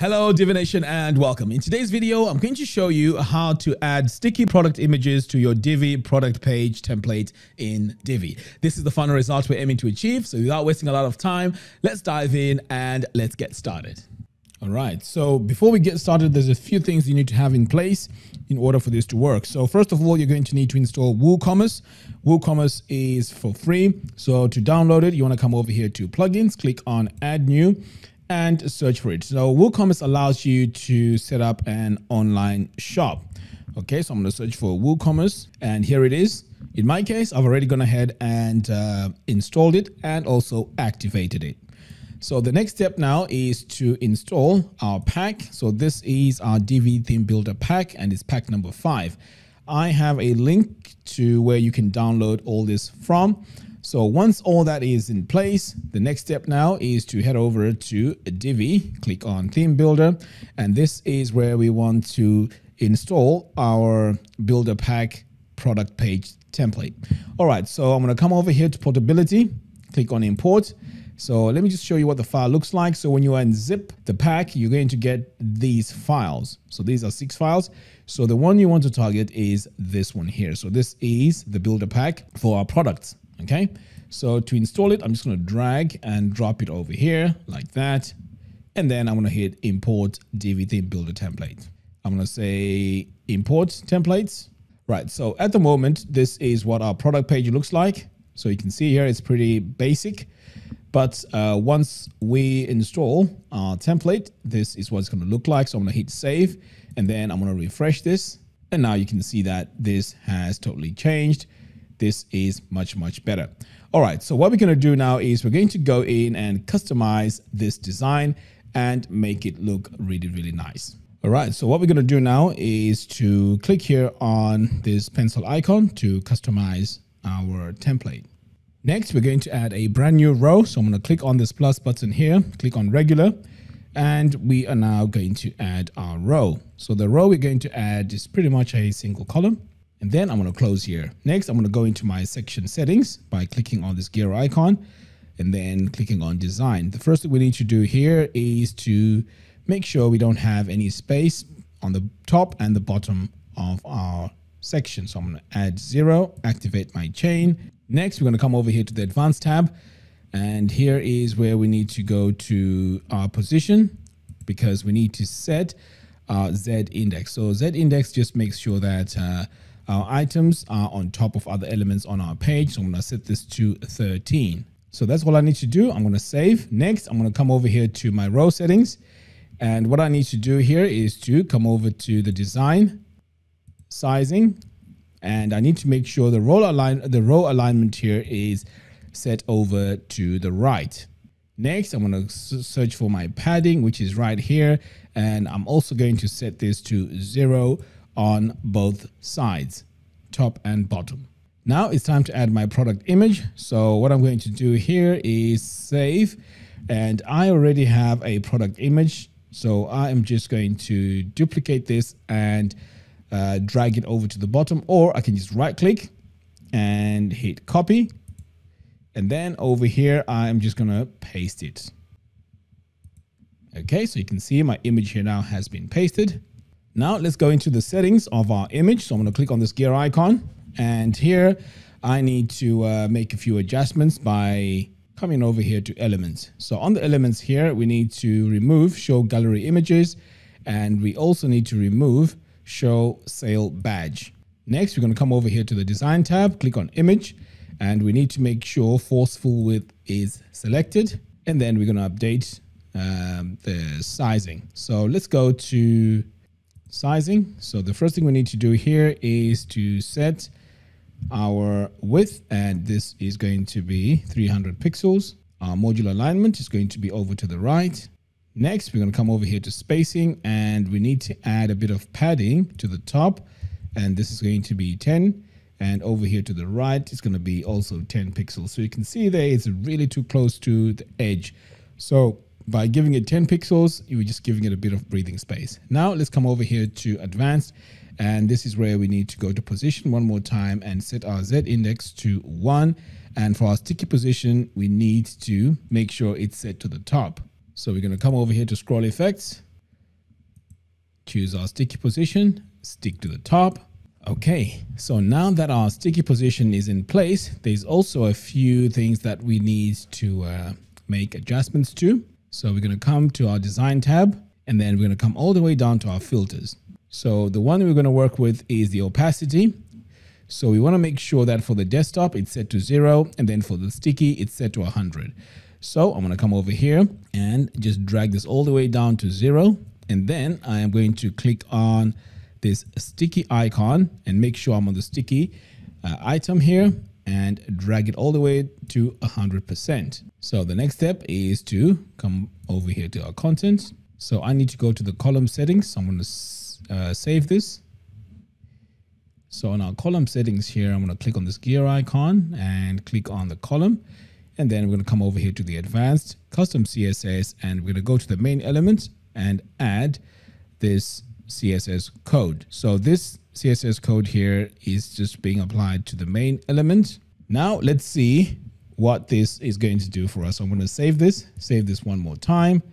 Hello DiviNation and welcome. In today's video, I'm going to show you how to add sticky product images to your Divi product page template in Divi. This is the final result we're aiming to achieve. So without wasting a lot of time, let's dive in and let's get started. All right, so before we get started, there's a few things you need to have in place in order for this to work. So first of all, you're going to need to install WooCommerce. WooCommerce is for free. So to download it, you want to come over here to plugins, click on add new, and search for it. So WooCommerce allows you to set up an online shop. Okay, so I'm gonna search for WooCommerce and here it is. In my case, I've already gone ahead and installed it and also activated it. So the next step now is to install our pack. So this is our Divi Theme Builder pack and it's pack number 5. I have a link to where you can download all this from. So once all that is in place, the next step now is to head over to Divi, click on Theme Builder, and this is where we want to install our Builder Pack product page template. All right, so I'm gonna come over here to Portability, click on Import. So let me just show you what the file looks like. So when you unzip the pack, you're going to get these files. So these are 6 files. So the one you want to target is this one here. So this is the Builder Pack for our products. Okay, so to install it, I'm just going to drag and drop it over here like that. And then I'm going to hit import Divi Theme Builder template. I'm going to say import templates. Right, so at the moment, this is what our product page looks like. So you can see here, it's pretty basic. But once we install our template, this is what it's going to look like. So I'm going to hit save and then I'm going to refresh this. And now you can see that this has totally changed. This is much, much better. All right, so what we're gonna do now is we're going to go in and customize this design and make it look really, really nice. All right, so what we're gonna do now is to click here on this pencil icon to customize our template. Next, we're going to add a brand new row. So I'm gonna click on this plus button here, click on regular, and we are now going to add our row. So the row we're going to add is pretty much a single column. And then I'm going to close here. Next, I'm going to go into my section settings by clicking on this gear icon and then clicking on design. The first thing we need to do here is to make sure we don't have any space on the top and the bottom of our section. So I'm going to add 0, activate my chain. Next, we're going to come over here to the advanced tab. And here is where we need to go to our position because we need to set our Z index. So Z index just makes sure that our items are on top of other elements on our page. So I'm going to set this to 13. So that's all I need to do. I'm going to save. Next, I'm going to come over here to my row settings. And what I need to do here is to come over to the design, sizing, and I need to make sure the row alignment here is set over to the right. Next, I'm going to search for my padding, which is right here. And I'm also going to set this to 0. On both sides, top and bottom. Now it's time to add my product image. So what I'm going to do here is save, and I already have a product image. So I am just going to duplicate this and drag it over to the bottom, or I can just right click and hit copy. And then over here, I'm just gonna paste it. Okay, so you can see my image here now has been pasted. Now let's go into the settings of our image. So I'm going to click on this gear icon, and here I need to make a few adjustments by coming over here to elements. So on the elements here, we need to remove show gallery images, and we also need to remove show sale badge. Next, we're going to come over here to the design tab, click on image, and we need to make sure forceful width is selected. And then we're going to update the sizing. So let's go to sizing. So the first thing we need to do here is to set our width, and this is going to be 300 pixels. Our module alignment is going to be over to the right. Next, we're going to come over here to spacing, and we need to add a bit of padding to the top, and this is going to be 10, and over here to the right it's going to be also 10 pixels. So you can see there it's really too close to the edge. So by giving it 10 pixels, you were just giving it a bit of breathing space. Now let's come over here to advanced, and this is where we need to go to position one more time and set our Z index to 1. And for our sticky position, we need to make sure it's set to the top. So we're going to come over here to scroll effects. choose our sticky position, stick to the top. Okay, so now that our sticky position is in place, there's also a few things that we need to make adjustments to. So we're going to come to our design tab, and then we're going to come all the way down to our filters. So the one we're going to work with is the opacity. So we want to make sure that for the desktop, it's set to 0. And then for the sticky, it's set to 100. So I'm going to come over here and just drag this all the way down to 0. And then I am going to click on this sticky icon and make sure I'm on the sticky item here and drag it all the way to 100%. So the next step is to come over here to our content. So I need to go to the column settings. So I'm going to save this. So in our column settings here, I'm going to click on this gear icon and click on the column. And then we're going to come over here to the advanced custom CSS, and we're going to go to the main element and add this CSS code. So this CSS code here is just being applied to the main element. Now let's see what this is going to do for us. So I'm going to save this one more time,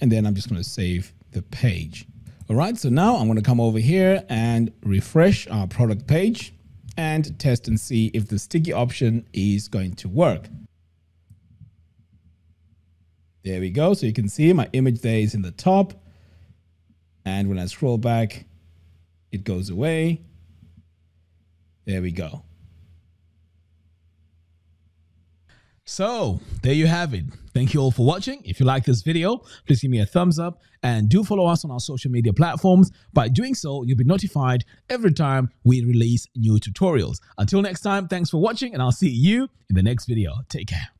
and then I'm just going to save the page. All right, so now I'm going to come over here and refresh our product page and test and see if the sticky option is going to work. There we go. So you can see my image there is in the top. And when I scroll back, it goes away. There we go. So there you have it. Thank you all for watching. If you like this video, please give me a thumbs up and do follow us on our social media platforms. By doing so, you'll be notified every time we release new tutorials. Until next time, thanks for watching, and I'll see you in the next video. Take care.